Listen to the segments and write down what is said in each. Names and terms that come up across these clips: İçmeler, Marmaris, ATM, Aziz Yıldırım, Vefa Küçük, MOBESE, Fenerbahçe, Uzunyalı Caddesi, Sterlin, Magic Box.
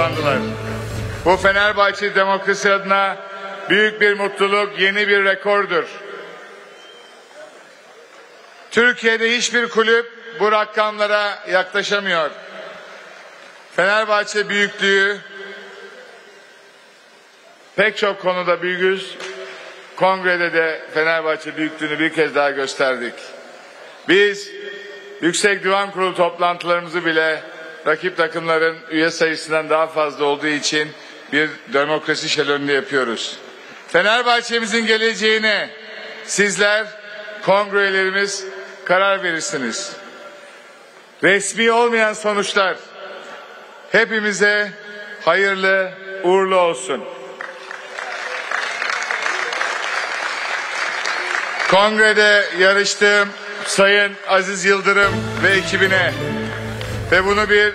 kazandılar. Bu Fenerbahçe demokrasi adına büyük bir mutluluk, yeni bir rekordur. Türkiye'de hiçbir kulüp bu rakamlara yaklaşamıyor. Fenerbahçe büyüklüğü, pek çok konuda büyüğüz. Kongrede de Fenerbahçe büyüklüğünü bir kez daha gösterdik. Biz Yüksek Divan Kurulu toplantılarımızı bile rakip takımların üye sayısından daha fazla olduğu için bir demokrasi şelönünü yapıyoruz. Fenerbahçe'mizin geleceğine sizler, kongre üyelerimiz karar verirsiniz. Resmi olmayan sonuçlar hepimize hayırlı, uğurlu olsun. Kongrede yarıştığım Sayın Aziz Yıldırım ve ekibine ve bunu bir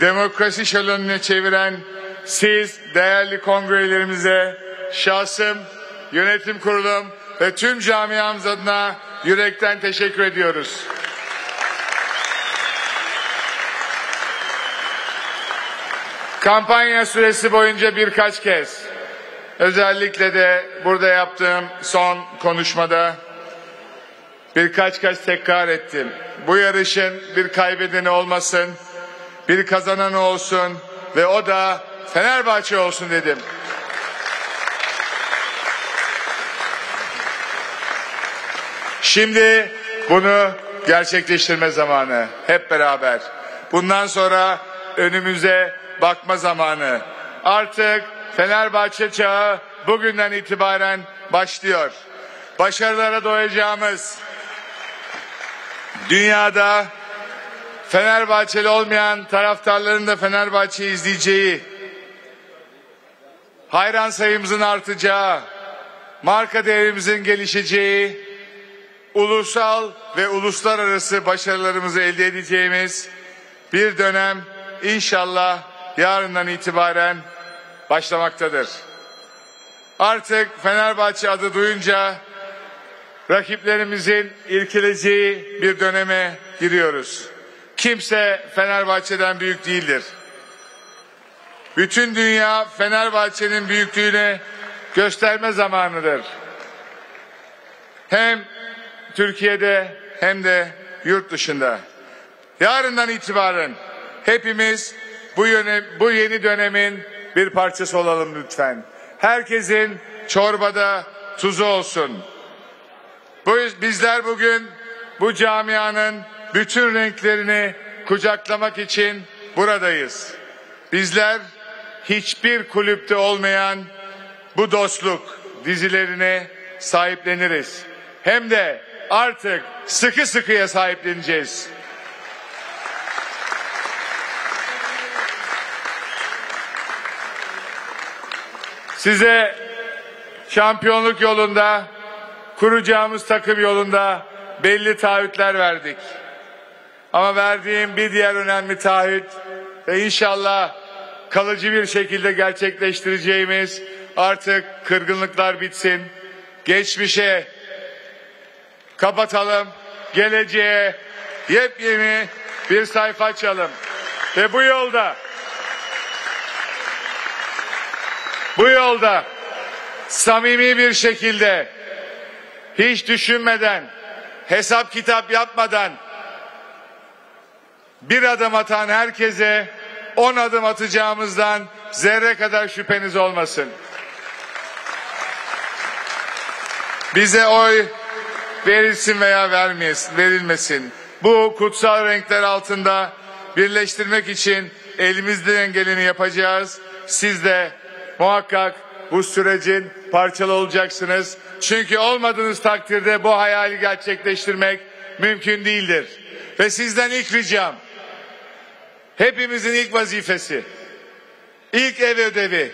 demokrasi şölönüne çeviren siz değerli kongrelerimize, şahsım, yönetim kurulum ve tüm camiamız adına yürekten teşekkür ediyoruz. Kampanya süresi boyunca birkaç kez, özellikle de burada yaptığım son konuşmada birkaç kez tekrar ettim. Bu yarışın bir kaybedeni olmasın, bir kazananı olsun ve o da Fenerbahçe olsun dedim. Şimdi bunu gerçekleştirme zamanı, hep beraber. Bundan sonra önümüze bakma zamanı. Artık Fenerbahçe çağı bugünden itibaren başlıyor. Başarılara doyacağımız, dünyada Fenerbahçeli olmayan taraftarların da Fenerbahçe'yi izleyeceği, hayran sayımızın artacağı, marka değerimizin gelişeceği, ulusal ve uluslararası başarılarımızı elde edeceğimiz bir dönem inşallah yarından itibaren başlamaktadır. Artık Fenerbahçe adı duyunca rakiplerimizin irkileceği bir döneme giriyoruz. Kimse Fenerbahçe'den büyük değildir. Bütün dünya Fenerbahçe'nin büyüklüğünü gösterme zamanıdır. Hem Türkiye'de hem de yurt dışında. Yarından itibaren hepimiz bu yeni dönemin bir parçası olalım lütfen. Herkesin çorbada tuzu olsun. Bizler bugün bu camianın bütün renklerini kucaklamak için buradayız. Bizler hiçbir kulüpte olmayan bu dostluk dizilerine sahipleniriz. Hem de artık sıkı sıkıya sahipleneceğiz. Size şampiyonluk yolunda, kuracağımız takım yolunda belli taahhütler verdik. Ama verdiğim bir diğer önemli taahhüt ve inşallah kalıcı bir şekilde gerçekleştireceğimiz, artık kırgınlıklar bitsin. Geçmişe kapatalım, geleceğe yepyeni bir sayfa açalım. Ve bu yolda samimi bir şekilde, hiç düşünmeden, hesap kitap yapmadan bir adım atan herkese 10 adım atacağımızdan zerre kadar şüpheniz olmasın. Bize oy verilsin veya verilmesin. Bu kutsal renkler altında birleştirmek için elimizden geleni yapacağız. Siz de muhakkak bu sürecin parçalı olacaksınız. Çünkü olmadığınız takdirde bu hayali gerçekleştirmek mümkün değildir. Ve sizden ilk ricam, hepimizin ilk vazifesi, ilk ev ödevi,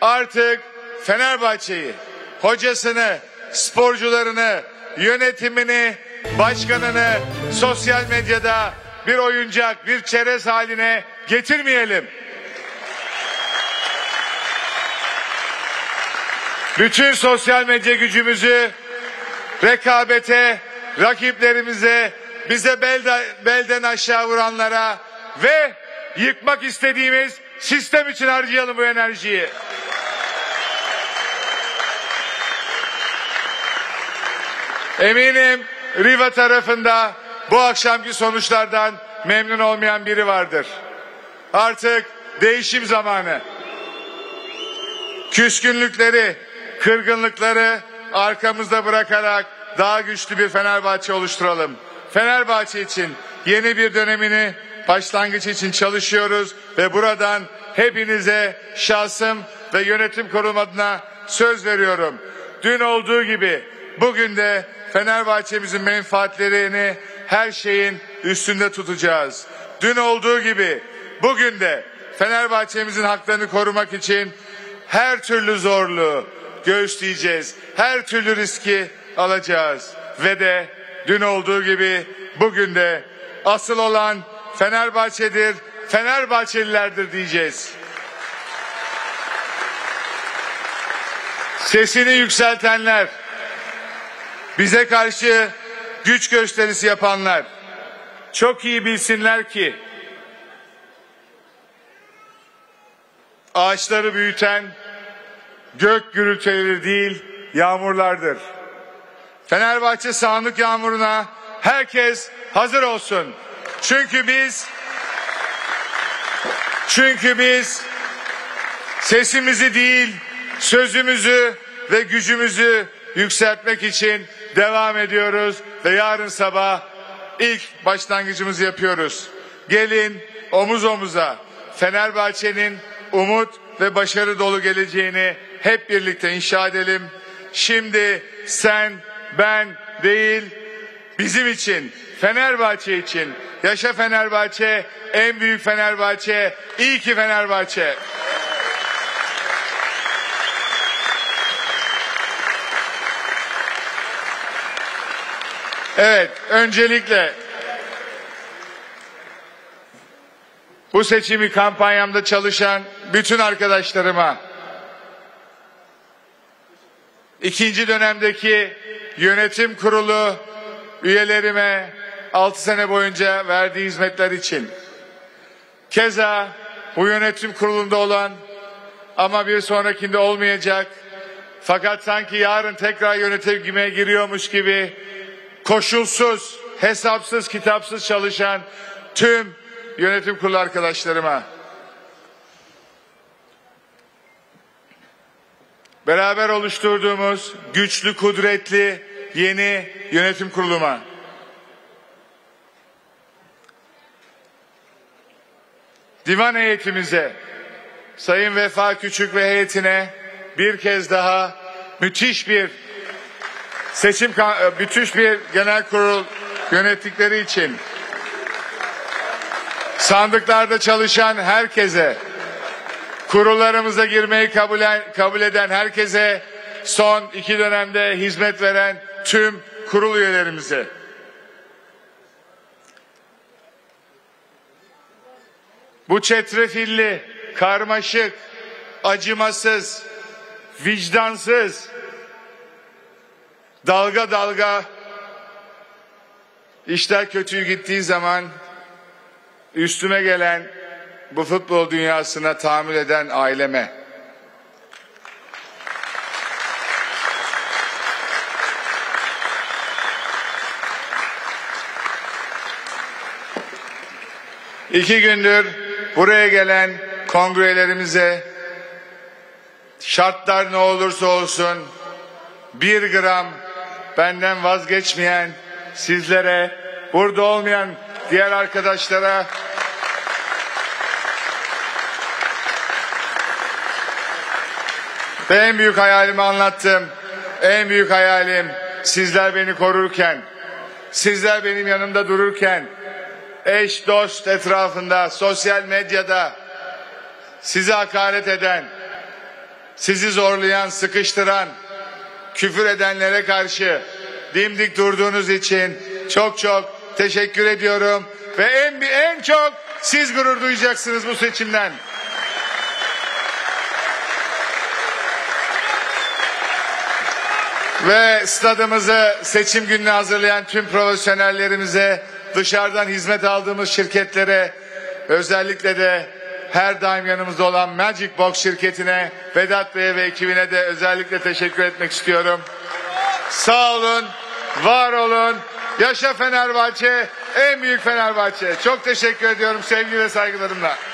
artık Fenerbahçe'yi, hocasını, sporcularını, yönetimini, başkanını sosyal medyada bir oyuncak, bir çerez haline getirmeyelim. Bütün sosyal medya gücümüzü rekabete, rakiplerimize, bize belden aşağı vuranlara ve yıkmak istediğimiz sistem için harcayalım bu enerjiyi. Eminim Riva tarafında bu akşamki sonuçlardan memnun olmayan biri vardır. Artık değişim zamanı. Küskünlükleri, kırgınlıkları arkamızda bırakarak daha güçlü bir Fenerbahçe oluşturalım. Fenerbahçe için yeni bir dönemini başlangıç için çalışıyoruz ve buradan hepinize şahsım ve yönetim kurulum adına söz veriyorum. Dün olduğu gibi bugün de Fenerbahçe'mizin menfaatlerini her şeyin üstünde tutacağız. Dün olduğu gibi bugün de Fenerbahçe'mizin haklarını korumak için her türlü zorluğu göğüsleyeceğiz. Her türlü riski alacağız. Ve de dün olduğu gibi bugün de asıl olan Fenerbahçe'dir, Fenerbahçelilerdir diyeceğiz. Sesini yükseltenler, bize karşı güç gösterisi yapanlar çok iyi bilsinler ki ağaçları büyüten gök gürültüleri değil yağmurlardır. Fenerbahçe sağanak yağmuruna herkes hazır olsun. Çünkü biz sesimizi değil sözümüzü ve gücümüzü yükseltmek için devam ediyoruz ve yarın sabah ilk başlangıcımızı yapıyoruz. Gelin omuz omuza Fenerbahçe'nin umut ve başarı dolu geleceğini hep birlikte inşa edelim. Şimdi sen, ben değil, bizim için, Fenerbahçe için. Yaşa Fenerbahçe, en büyük Fenerbahçe, iyi ki Fenerbahçe. Evet, öncelikle bu seçimi kampanyamda çalışan bütün arkadaşlarıma, ikinci dönemdeki yönetim kurulu üyelerime 6 sene boyunca verdiği hizmetler için, keza bu yönetim kurulunda olan ama bir sonrakinde olmayacak fakat sanki yarın tekrar yönetime giriyormuş gibi koşulsuz, hesapsız, kitapsız çalışan tüm yönetim kurulu arkadaşlarıma, beraber oluşturduğumuz güçlü, kudretli yeni yönetim kuruluma, divan heyetimize, Sayın Vefa Küçük ve heyetine bir kez daha müthiş bir genel kurul yönettikleri için, sandıklarda çalışan herkese, kurullarımıza girmeyi kabul eden herkese, son 2 dönemde hizmet veren tüm kurul üyelerimize, bu çetrefilli, karmaşık, acımasız, vicdansız, dalga dalga işler kötüyü gittiği zaman üstüme gelen bu futbol dünyasına tahammül eden aileme, iki gündür buraya gelen kongrelerimize, şartlar ne olursa olsun bir gram benden vazgeçmeyen sizlere, burada olmayan diğer arkadaşlara, ve en büyük hayalimi anlattım. En büyük hayalim sizler beni korurken, sizler benim yanımda dururken, eş dost etrafında, sosyal medyada sizi hakaret eden, sizi zorlayan, sıkıştıran, küfür edenlere karşı dimdik durduğunuz için çok çok teşekkür ediyorum ve en çok siz gurur duyacaksınız bu seçimden. Ve stadımızı seçim gününe hazırlayan tüm profesyonellerimize, dışarıdan hizmet aldığımız şirketlere, özellikle de her daim yanımızda olan Magic Box şirketine, Vedat Bey'e ve ekibine de özellikle teşekkür etmek istiyorum. Sağ olun, var olun, yaşa Fenerbahçe, en büyük Fenerbahçe. Çok teşekkür ediyorum sevgi ve saygılarımla.